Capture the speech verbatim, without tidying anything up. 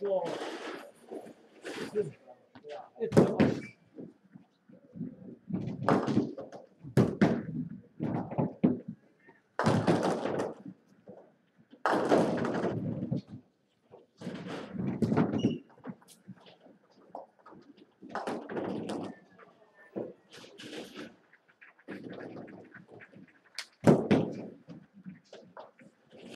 wall. This is